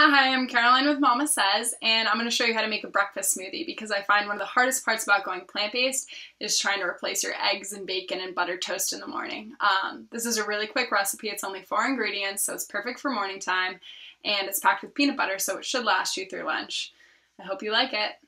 Hi, I'm Caroline with MamaSezz, and I'm going to show you how to make a breakfast smoothie because I find one of the hardest parts about going plant-based is trying to replace your eggs and bacon and buttered toast in the morning. This is a really quick recipe. It's only 4 ingredients, so it's perfect for morning time, and it's packed with peanut butter, so it should last you through lunch. I hope you like it.